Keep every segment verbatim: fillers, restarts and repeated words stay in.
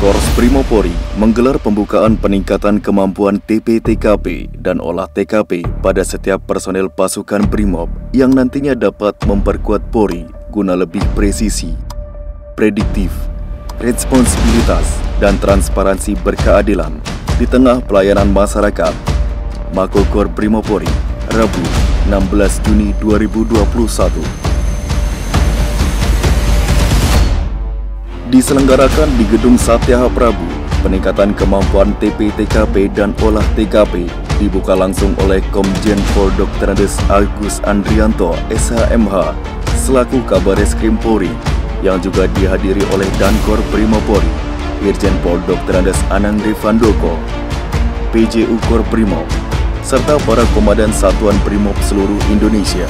Korps Brimob Polri menggelar pembukaan peningkatan kemampuan T P T K P dan olah T K P pada setiap personel pasukan Brimob yang nantinya dapat memperkuat Polri guna lebih presisi, prediktif, responsibilitas, dan transparansi berkeadilan di tengah pelayanan masyarakat. Makokor Brimob Polri, Rabu, enam belas Juni dua ribu dua puluh satu. Diselenggarakan di Gedung Satya Prabu, peningkatan kemampuan T P T K P dan olah T K P dibuka langsung oleh Komjen Pol Doktor Andes Agus Andrianto S H M H selaku Kabareskrim Polri yang juga dihadiri oleh Dankor Primo Polri, Irjen Pol Doktor Andes Anang Rivandoko, P J Ukor Primo, serta para komandan satuan Brimob seluruh Indonesia.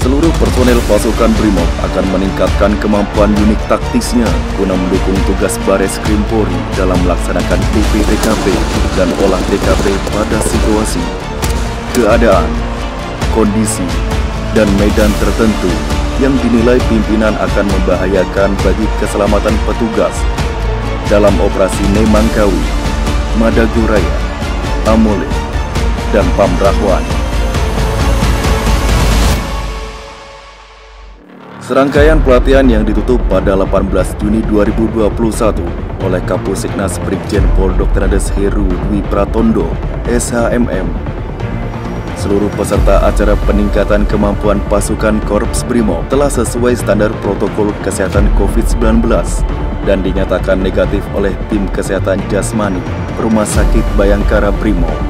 Seluruh personel pasukan Brimob akan meningkatkan kemampuan unit taktisnya guna mendukung tugas Bareskrim Polri dalam melaksanakan T P T K P dan olah T K P pada situasi, keadaan, kondisi, dan medan tertentu yang dinilai pimpinan akan membahayakan bagi keselamatan petugas dalam operasi Nemangkawi, Madaguraya, Amule, dan Pamrahwan. Serangkaian pelatihan yang ditutup pada delapan belas Juni dua ribu dua puluh satu oleh Kapusiknas Brigjen Pol Doktor Andes Heru Wipratondo, S H M M. Seluruh peserta acara peningkatan kemampuan pasukan Korps Brimob telah sesuai standar protokol kesehatan COVID sembilan belas dan dinyatakan negatif oleh tim kesehatan Jasmani, Rumah Sakit Bayangkara Brimob.